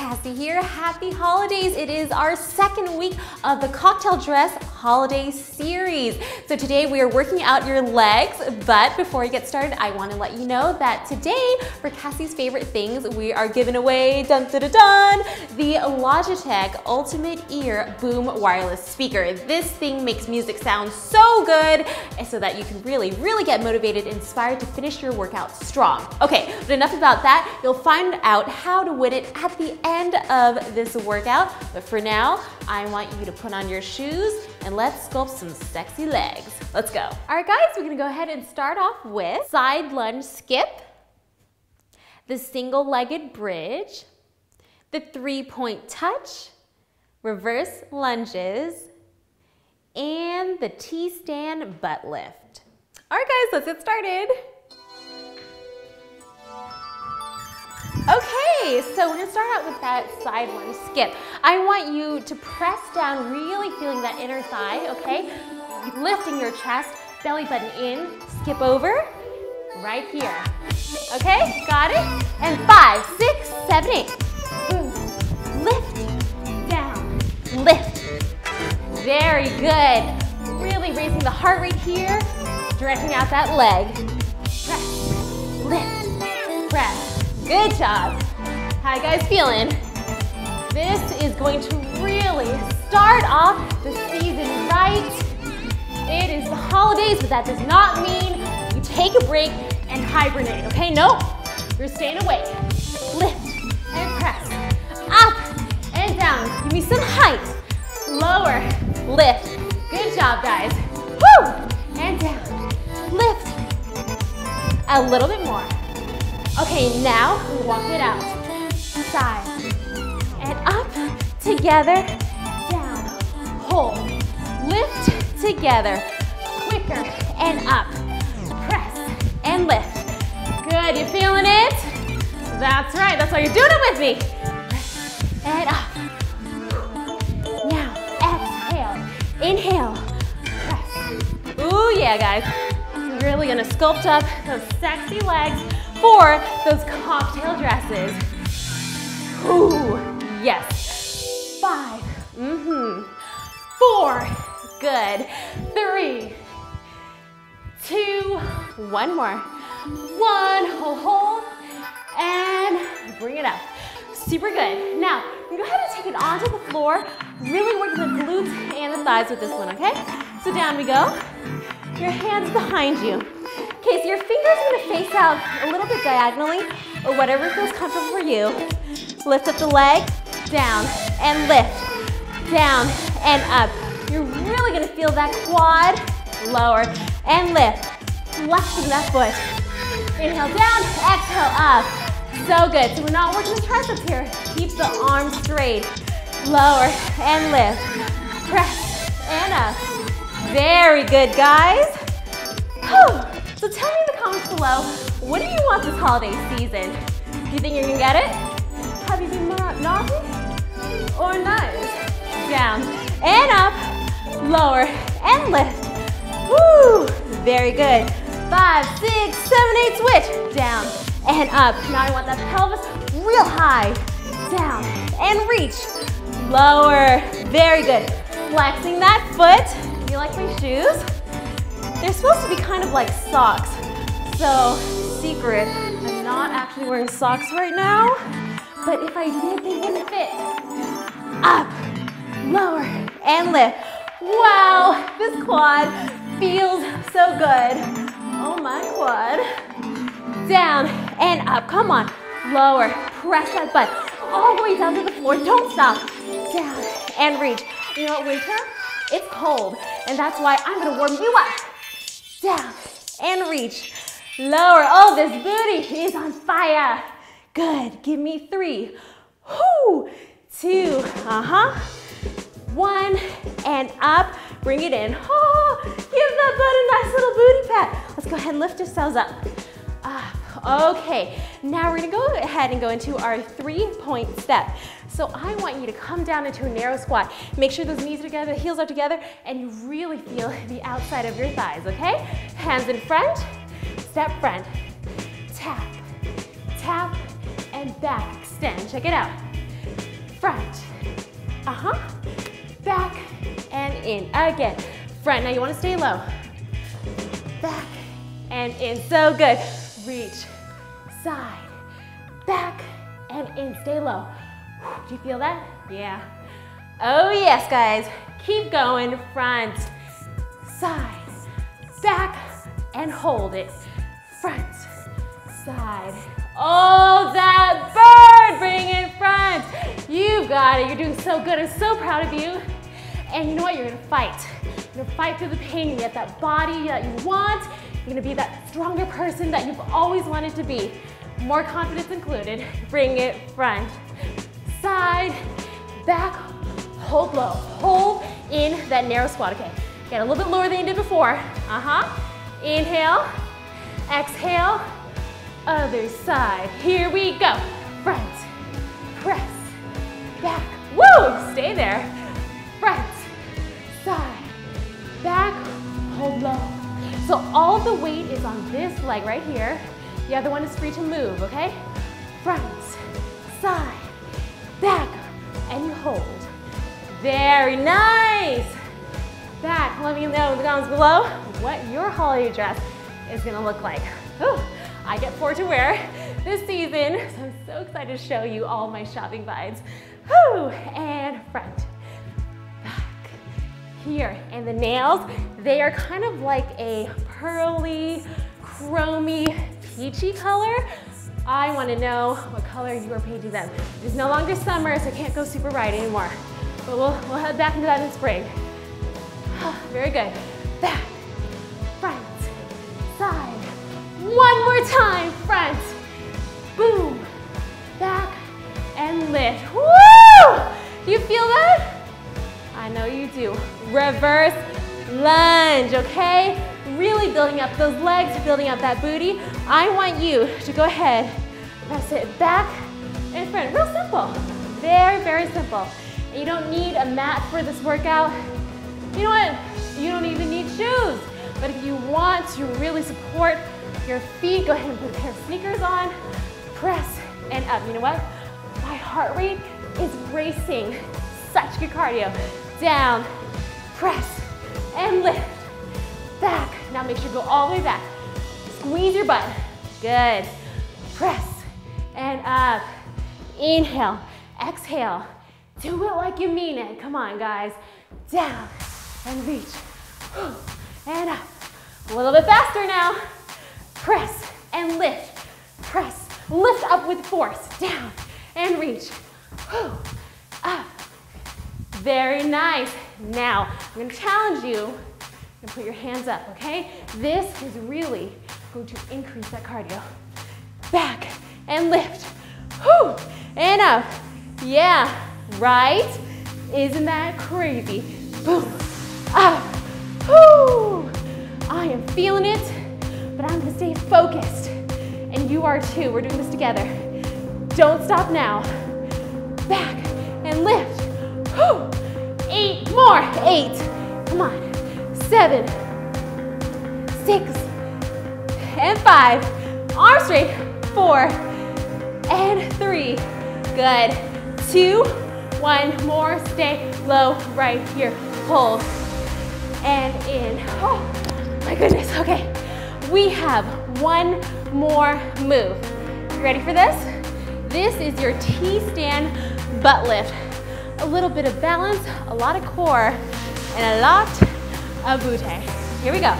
Cassie here. Happy holidays. It is our second week of the cocktail dress holiday series. So today we are working out your legs, but before we get started, I want to let you know that today for Cassie's Favorite Things, we are giving away the Logitech Ultimate Ear Boom wireless speaker. This thing makes music sound so good so that you can really get motivated, inspired to finish your workout strong. Okay, but enough about that. You'll find out how to win it at the end of this workout. But for now, I want you to put on your shoes and let's sculpt some sexy legs. Let's go. All right, guys, we're gonna go ahead and start off with side lunge skip, the single-legged bridge, the three-point touch, reverse lunges, and the T-stand butt lift. All right, guys, let's get started. Okay, so we're gonna start out with that side lunge skip. I want you to press down, really feeling that inner thigh, okay? Lifting your chest, belly button in, skip over, right here. Okay, got it? And 5, 6, 7, 8. Boom. Lift, down, lift. Very good. Really raising the heart rate here, stretching out that leg. Press, lift, press. Good job. How you guys feeling? This is going to really start off the season right. It is the holidays, but that does not mean you take a break and hibernate, okay? Nope, you're staying awake. Lift and press, up and down. Give me some height, lower, lift. Good job, guys. Woo! And down, lift. A little bit more. Okay, now walk it out. Side and up, together, down, hold, lift together, quicker and up, press and lift. Good, you feeling it? That's right, that's why you're doing it with me. Press and up. Now, exhale, inhale, press. Ooh yeah, guys. Really gonna sculpt up those sexy legs for those cocktail dresses. Ooh, yes. 5, 4, good. 3, 2, 1 more. 1, hold, and bring it up. Super good. Now, you go ahead and take it onto the floor, really working the glutes and the thighs with this one, okay? So down we go, your hands behind you. Okay, so your fingers are gonna face out a little bit diagonally, or whatever feels comfortable for you. Lift up the leg, down, and lift, down, and up. You're really gonna feel that quad, lower, and lift. Flexing that foot. Inhale down, exhale up. So good, so we're not working the triceps here. Keep the arms straight. Lower, and lift. Press, and up. Very good, guys. Whew. So tell me in the comments below, what do you want this holiday season? Do you think you're gonna get it? Have you been more naughty or nice? Down and up, lower and lift. Woo, very good. 5, 6, 7, 8, switch. Down and up. Now I want that pelvis real high. Down and reach. Lower, very good. Flexing that foot. You like my shoes? They're supposed to be kind of like socks. So, secret, I'm not actually wearing socks right now, but if I did, they wouldn't fit. Up, lower, and lift. Wow, this quad feels so good. Oh, my quad. Down and up, come on. Lower, press that butt all the way down to the floor. Don't stop. Down and reach. You know what, winter? It's cold, and that's why I'm gonna warm you up. Down and reach. Lower. Oh, this booty is on fire. Good. Give me 3. Whoo. 2. 1. And up. Bring it in. Oh, give that butt a nice little booty pat. Let's go ahead and lift yourselves up. Up. Okay. Now we're going to go ahead and go into our 3-point step. So I want you to come down into a narrow squat. Make sure those knees are together, heels are together, and you really feel the outside of your thighs, okay? Hands in front, step front. Tap, tap, and back extend. Check it out. front, back and in, again, front. Now you wanna stay low, back and in, so good. Reach, side, back and in, stay low. Do you feel that? Yeah. Oh yes, guys, keep going, front, side, back, and hold it, front, side. Oh, that bird, bring it front. You've got it, you're doing so good, I'm so proud of you. And you know what, you're gonna fight. You're gonna fight through the pain, you're gonna get that body that you want, you're gonna be that stronger person that you've always wanted to be. More confidence included, bring it front, side, back, hold low, hold in that narrow squat, okay. Get a little bit lower than you did before, Inhale, exhale, other side. Here we go, front, press, back, woo, stay there. Front, side, back, hold low. So all the weight is on this leg right here. The other one is free to move, okay? Front, side, back, and you hold. Very nice. Back, let me know in the comments below what your holiday dress is gonna look like. Whew. I get four to wear this season, so I'm so excited to show you all my shopping vibes. Whew. And front, back, here. And the nails, they are kind of like a pearly, chromey, peachy color. I wanna know what color you are painting them. It's no longer summer, so I can't go super bright anymore. But we'll head back into that in spring. Very good. Back, front, side. One more time, front, boom, back, and lift. Woo! Do you feel that? I know you do. Reverse lunge, okay? Really building up those legs, building up that booty. I want you to go ahead, press it back and front. Real simple, very, very simple. And you don't need a mat for this workout. You know what? You don't even need shoes. But if you want to really support your feet, go ahead and put a pair of sneakers on, press and up. You know what? My heart rate is racing. Such good cardio. Down, press, and lift. Back. Now make sure you go all the way back. Squeeze your butt. Good. Press and up. Inhale, exhale. Do it like you mean it. Come on, guys. Down and reach and up. A little bit faster now. Press and lift. Press. Lift up with force. Down and reach. Up. Very nice. Now, I'm going to challenge you. I'm going to put your hands up, okay? This is really going to increase that cardio. Back and lift. And up. Yeah. Right? Isn't that crazy? Boom, up, whoo! I am feeling it, but I'm gonna stay focused. And you are too, we're doing this together. Don't stop now. Back and lift, whoo! 8 more, 8, come on. 7, 6, and 5. Arm straight, 4, and 3. Good, 2, 1 more, stay low right here. Hold and in. Oh my goodness, okay. We have one more move. You ready for this? This is your T-stand butt lift. A little bit of balance, a lot of core, and a lot of booty. Here we go.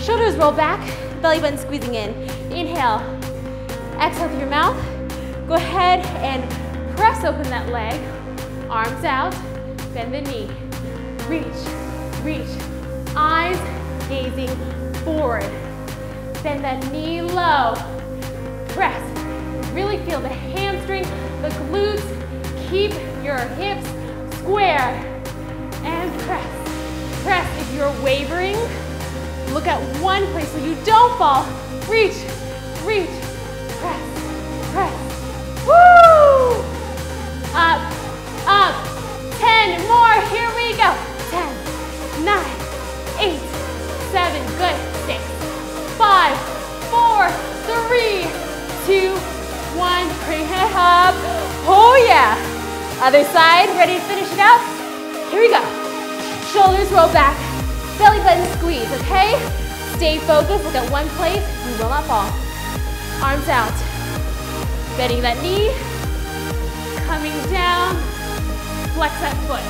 Shoulders roll back, belly button squeezing in. Inhale, exhale through your mouth. Go ahead and press open that leg. Arms out, bend the knee, reach, reach, eyes gazing forward, bend that knee low, press, really feel the hamstring, the glutes, keep your hips square, and press, press. If you're wavering, look at one place so you don't fall, reach, reach, press, press, woo, up, up, 10 more, here we go. 10, 9, 8, 7, good, 6, 5, 4, 3, 2, 1, bring it up. Oh yeah, Other side, ready to finish it up? Here we go. Shoulders roll back, belly button squeeze, okay? Stay focused, look at one place, you will not fall. Arms out, bending that knee, coming down, flex that foot.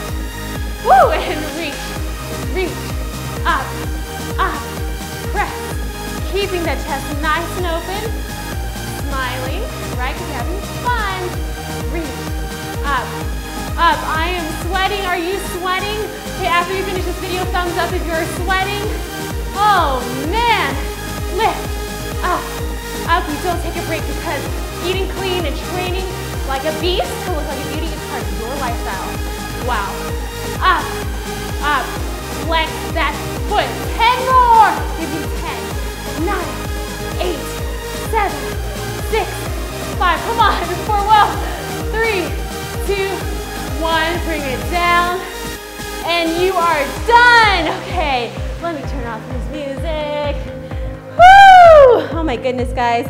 Woo, and reach, reach, up, up, press. Keeping that chest nice and open, smiling, right, because you're having fun. Reach, up, up. I am sweating, are you sweating? Okay, after you finish this video, thumbs up if you're sweating. Oh man, lift, up, up. You don't take a break because eating clean and training like a beast to look like a beauty is part of your lifestyle. Wow. Up, up, flex that foot. 10 more, give me 10, 9, 8, 7, 6, 5, come on, 4, whoa, 3, 2, 1, bring it down, and you are done. Okay, let me turn off this music. Woo! Oh my goodness, guys.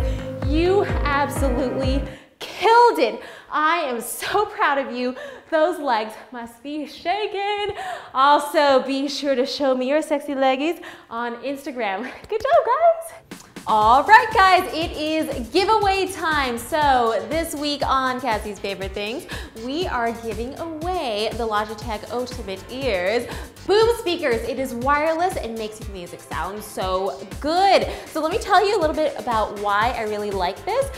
You absolutely killed it. I am so proud of you. Those legs must be shaking. Also, be sure to show me your sexy leggies on Instagram. Good job, guys. All right, guys, it is giveaway time. So this week on Cassie's Favorite Things, we are giving away the Logitech Ultimate Ears Boom speakers. It is wireless and makes your music sound so good. So let me tell you a little bit about why I really like this.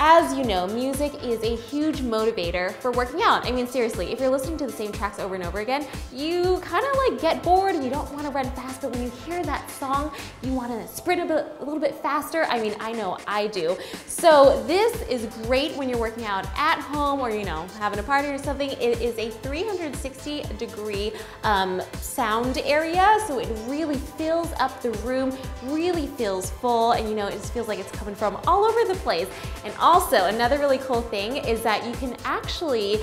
As you know, music is a huge motivator for working out. I mean, seriously, if you're listening to the same tracks over and over again, you kind of like get bored and you don't want to run fast, but when you hear that song, you want to sprint a little bit faster. I mean, I know I do. So this is great when you're working out at home or, you know, having a party or something. It is a 360-degree sound area, so it really fills up the room, really feels full, and you know, it just feels like it's coming from all over the place. And also, another really cool thing is that you can actually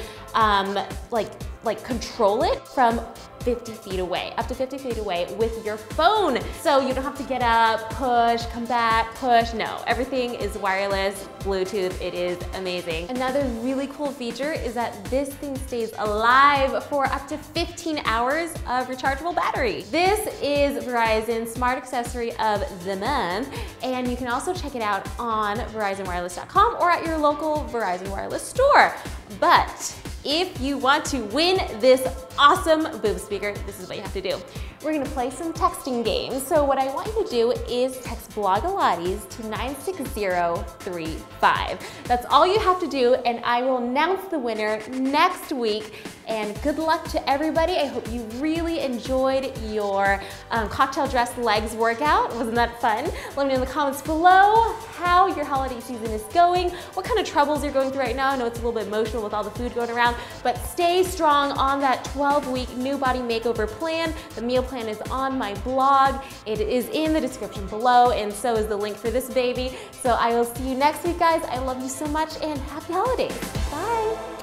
like control it from 50 feet away, up to 50 feet away with your phone. So you don't have to get up, push, come back, push. No, everything is wireless, Bluetooth, it is amazing. Another really cool feature is that this thing stays alive for up to 15 hours of rechargeable battery. This is Verizon's Smart Accessory of the Month, and you can also check it out on VerizonWireless.com or at your local Verizon Wireless store. But if you want to win this awesome boom speaker, this is what you have to do. We're gonna play some texting games. So what I want you to do is text BLOGILATES to 96035. That's all you have to do, and I will announce the winner next week. And good luck to everybody. I hope you really enjoyed your cocktail dress legs workout. Wasn't that fun? Let me know in the comments below how your holiday season is going, what kind of troubles you're going through right now. I know it's a little bit emotional with all the food going around, but stay strong on that 12-week new body makeover plan. The meal plan is on my blog. It is in the description below, and so is the link for this baby. So I will see you next week, guys. I love you so much, and happy holidays. Bye.